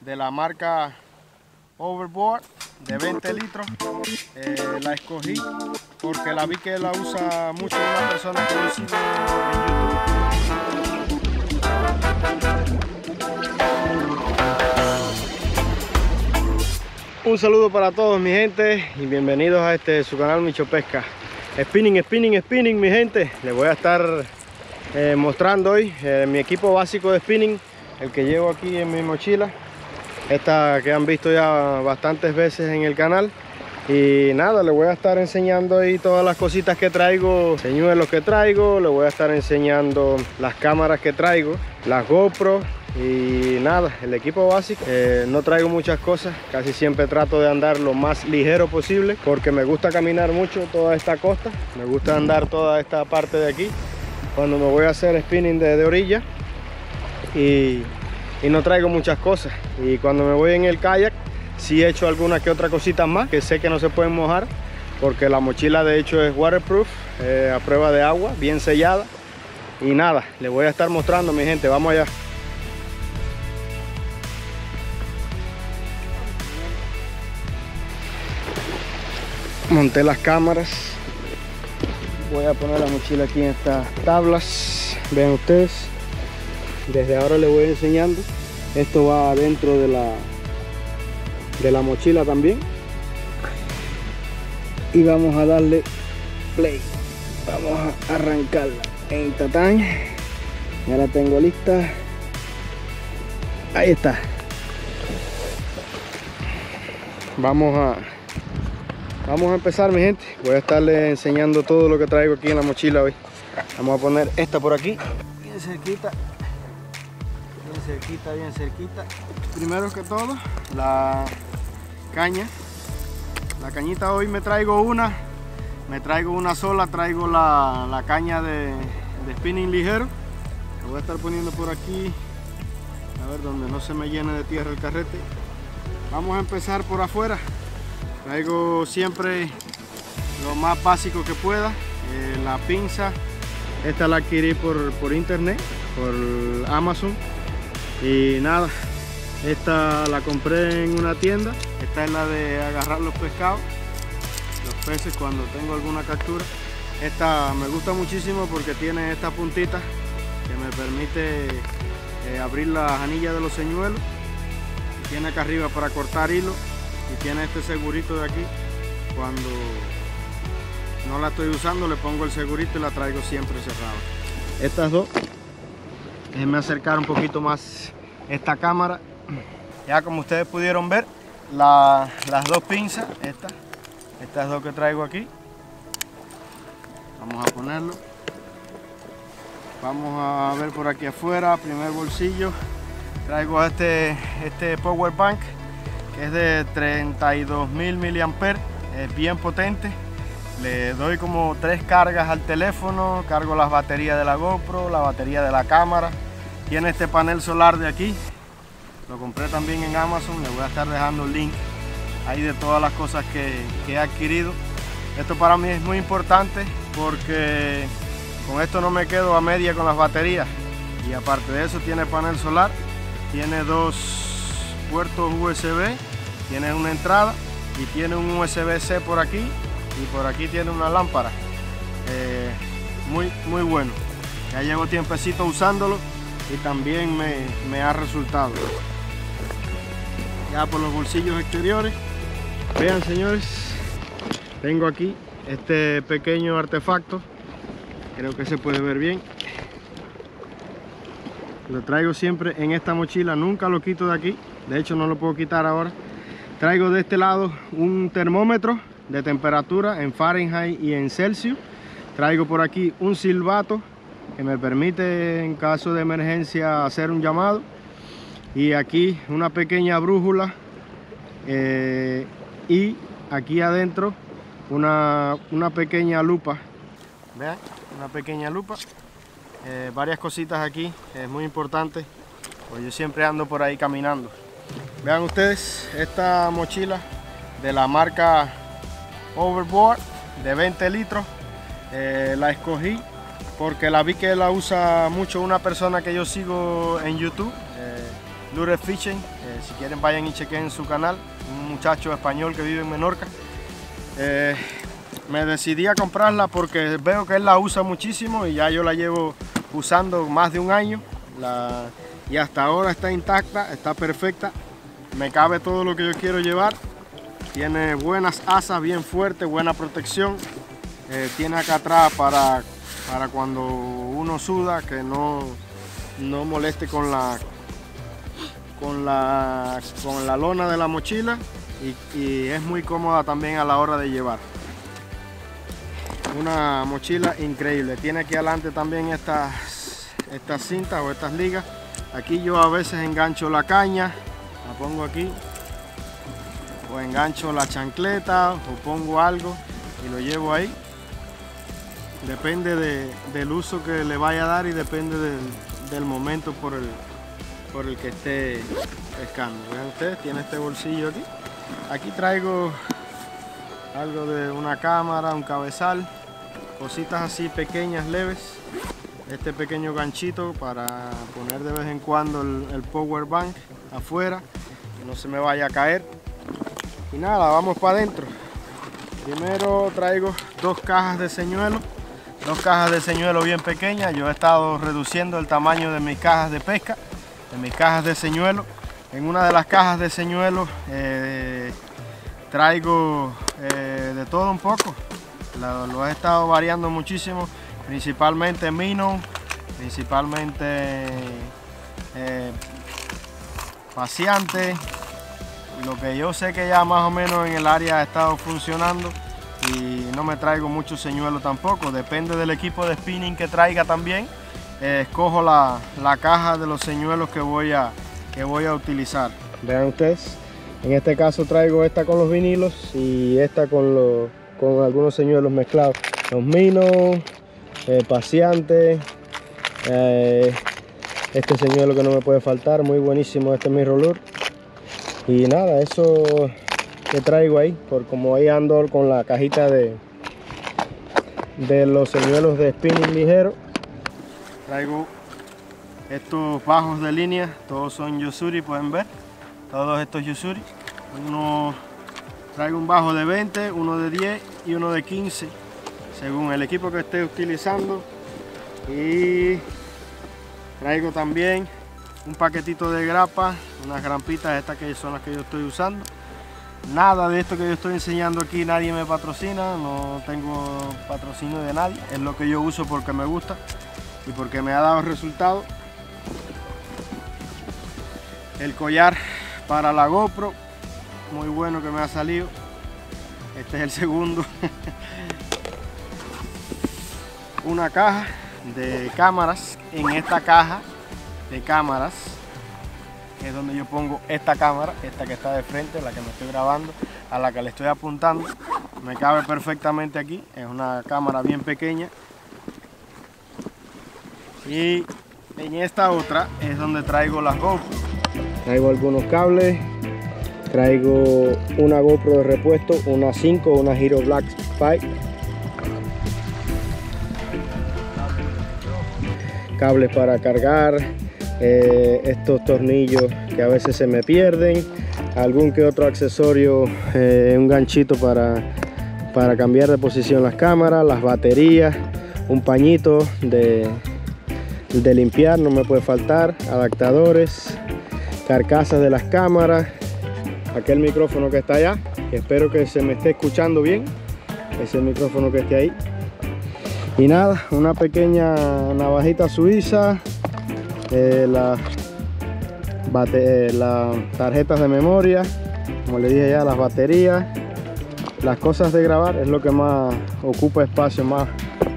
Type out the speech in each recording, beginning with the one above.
de la marca Overboard de 20 litros. La escogí porque la vi que la usa mucho una persona que lo sigue en YouTube. Un saludo para todos mi gente y bienvenidos a su canal Michopesca. Spinning mi gente. Les voy a estar mostrando hoy mi equipo básico de spinning, el que llevo aquí en mi mochila, esta que han visto ya bastantes veces en el canal. Y nada, les voy a estar enseñando ahí todas las cositas que traigo, señuelos que traigo, les voy a estar enseñando las cámaras que traigo, las GoPro y nada, el equipo básico. No traigo muchas cosas, casi siempre trato de andar lo más ligero posible porque me gusta caminar mucho toda esta costa, me gusta andar toda esta parte de aquí cuando me voy a hacer spinning de orilla. Y no traigo muchas cosas, y cuando me voy en el kayak sí he hecho alguna que otra cosita más que sé que no se pueden mojar porque la mochila de hecho es waterproof, a prueba de agua, bien sellada. Y nada, les voy a estar mostrando mi gente, vamos allá. Monté las cámaras, voy a poner la mochila aquí en estas tablas, vean ustedes. Desde ahora les voy enseñando. Esto va dentro de la mochila también. Y vamos a darle play. Vamos a arrancarla. En tatán. Ya la tengo lista. Ahí está. Vamos a empezar mi gente. Voy a estarle enseñando todo lo que traigo aquí en la mochila hoy. Vamos a poner esta por aquí. Bien cerquita. Bien cerquita. Primero que todo, la caña. La cañita hoy me traigo una sola, traigo la caña de spinning ligero. La voy a estar poniendo por aquí, a ver donde no se me llene de tierra el carrete. Vamos a empezar por afuera. Traigo siempre lo más básico que pueda. La pinza, esta la adquirí por internet, por Amazon. Y nada, esta la compré en una tienda. Esta es la de agarrar los pescados, los peces cuando tengo alguna captura. Esta me gusta muchísimo porque tiene esta puntita que me permite abrir las anillas de los señuelos. Y tiene acá arriba para cortar hilo y tiene este segurito de aquí. Cuando no la estoy usando le pongo el segurito y la traigo siempre cerrada. Estas dos. Déjenme acercar un poquito más esta cámara. Ya como ustedes pudieron ver, las dos pinzas, estas dos que traigo aquí. Vamos a ponerlo. Vamos a ver por aquí afuera, primer bolsillo. Traigo este power bank que es de 32.000 mAh, es bien potente. Le doy como 3 cargas al teléfono, cargo las baterías de la GoPro, la batería de la cámara. Tiene este panel solar de aquí, lo compré también en Amazon, les voy a estar dejando el link ahí de todas las cosas que he adquirido. Esto para mí es muy importante porque con esto no me quedo a media con las baterías. Y aparte de eso tiene panel solar, tiene 2 puertos USB, tiene una entrada y tiene un USB-C por aquí. Y por aquí tiene una lámpara, muy bueno. Ya llevo tiempecito usándolo y también me ha resultado. Ya por los bolsillos exteriores, vean señores, tengo aquí este pequeño artefacto, creo que se puede ver bien. Lo traigo siempre en esta mochila, nunca lo quito de aquí, de hecho no lo puedo quitar ahora. Traigo de este lado un termómetro de temperatura en Fahrenheit y en Celsius. Traigo por aquí un silbato que me permite en caso de emergencia hacer un llamado. Y aquí una pequeña brújula y aquí adentro una pequeña lupa. Vean, una pequeña lupa. Varias cositas aquí, es muy importante, pues yo siempre ando por ahí caminando. Vean ustedes esta mochila de la marca Overboard de 20 litros, la escogí porque la vi que la usa mucho una persona que yo sigo en YouTube, Lure Fishing, si quieren vayan y chequen su canal, un muchacho español que vive en Menorca. Me decidí a comprarla porque veo que él la usa muchísimo y ya yo la llevo usando más de un año y hasta ahora está intacta, está perfecta, me cabe todo lo que yo quiero llevar, tiene buenas asas, bien fuerte, buena protección, tiene acá atrás para cuando uno suda que no moleste con la lona de la mochila y es muy cómoda también a la hora de llevar. Una mochila increíble, tiene aquí adelante también estas cintas o estas ligas. Aquí yo a veces engancho la caña, la pongo aquí, o engancho la chancleta o pongo algo y lo llevo ahí. Depende del uso que le vaya a dar y depende del momento por el que esté pescando. Vean ustedes, tiene este bolsillo aquí. Aquí traigo algo de una cámara, un cabezal, cositas así pequeñas, leves. Este pequeño ganchito para poner de vez en cuando el power bank afuera, que no se me vaya a caer. Y nada, vamos para adentro. Primero traigo dos cajas de señuelo bien pequeñas. Yo he estado reduciendo el tamaño de mis cajas de pesca, de mis cajas de señuelo. En una de las cajas de señuelo traigo de todo un poco, lo he estado variando muchísimo. Principalmente minon, principalmente paseante, lo que yo sé que ya más o menos en el área ha estado funcionando, y no me traigo mucho señuelo tampoco, depende del equipo de spinning que traiga también, escojo la caja de los señuelos que voy a utilizar. Vean ustedes, en este caso traigo esta con los vinilos y esta con algunos señuelos mezclados, los minos, paseante, este señuelo que no me puede faltar, muy buenísimo, este Mirrorlure. Y nada, eso que traigo ahí, por como ahí ando con la cajita de los señuelos de spinning ligero. Traigo estos bajos de línea, todos son Yo-Zuri, pueden ver, todos estos Yo-Zuri. Traigo un bajo de 20, uno de 10 y uno de 15. Según el equipo que esté utilizando. Y traigo también un paquetito de grapa, unas grampitas, estas que son las que yo estoy usando. Nada de esto que yo estoy enseñando aquí nadie me patrocina, no tengo patrocinio de nadie, es lo que yo uso porque me gusta y porque me ha dado resultado. El collar para la GoPro, muy bueno, que me ha salido, este es el segundo. Una caja de cámaras, en esta caja de cámaras es donde yo pongo esta cámara, esta que está de frente, la que me estoy grabando, a la que le estoy apuntando, me cabe perfectamente aquí, es una cámara bien pequeña. Y en esta otra es donde traigo las GoPro, traigo algunos cables, traigo una GoPro de repuesto, una 5, una Hero Black Spike, cables para cargar, estos tornillos que a veces se me pierden, algún que otro accesorio, un ganchito para cambiar de posición las cámaras, las baterías, un pañito de limpiar, no me puede faltar, adaptadores, carcasas de las cámaras, aquel micrófono que está allá, que espero que se me esté escuchando bien, ese micrófono que esté ahí. Y nada, una pequeña navajita suiza, las tarjetas de memoria, como le dije ya, las baterías, las cosas de grabar, es lo que más ocupa espacio, más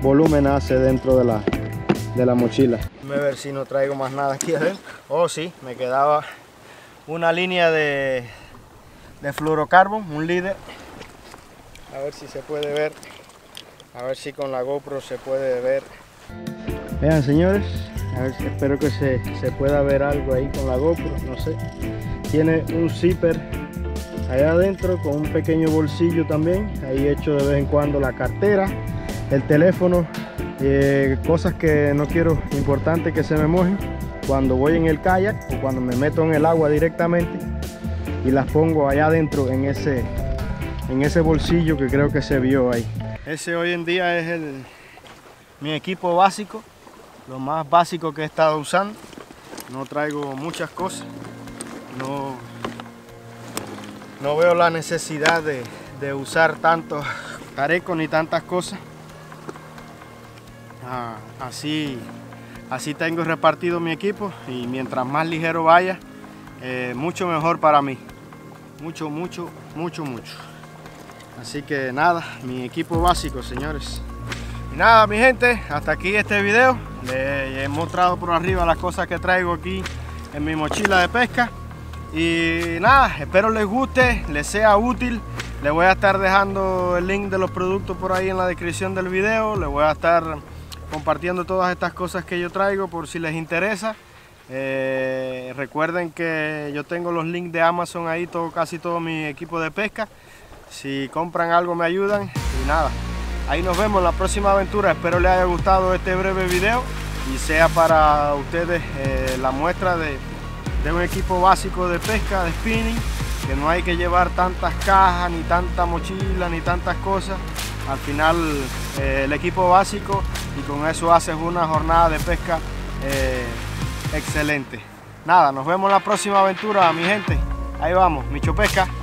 volumen hace dentro de la mochila. Voy a ver si no traigo más nada aquí adentro. Oh sí, me quedaba una línea de fluorocarbón, un líder, a ver si se puede ver. A ver si con la GoPro se puede ver. Vean señores, a ver, espero que se pueda ver algo ahí con la GoPro, no sé. Tiene un zipper allá adentro con un pequeño bolsillo también. Ahí echo de vez en cuando la cartera, el teléfono, cosas que no quiero, importante que se me mojen cuando voy en el kayak o cuando me meto en el agua directamente. y las pongo allá adentro en ese bolsillo que creo que se vio ahí. Ese hoy en día es mi equipo básico, lo más básico que he estado usando. No traigo muchas cosas, no veo la necesidad de usar tantos carecos ni tantas cosas. Así tengo repartido mi equipo, y mientras más ligero vaya, mucho mejor para mí. Mucho, mucho, mucho, mucho. Así que nada, mi equipo básico, señores. Y nada, mi gente, hasta aquí este video. Les he mostrado por arriba las cosas que traigo aquí en mi mochila de pesca. Y nada, espero les guste, les sea útil. Les voy a estar dejando el link de los productos por ahí en la descripción del video. Les voy a estar compartiendo todas estas cosas que yo traigo por si les interesa. Recuerden que yo tengo los links de Amazon ahí, casi todo mi equipo de pesca. Si compran algo me ayudan. Y nada, ahí nos vemos en la próxima aventura. Espero les haya gustado este breve video y sea para ustedes la muestra de un equipo básico de pesca, de spinning, que no hay que llevar tantas cajas, ni tanta mochila, ni tantas cosas. Al final el equipo básico, y con eso haces una jornada de pesca excelente. Nada, nos vemos en la próxima aventura, mi gente. Ahí vamos, Michopesca.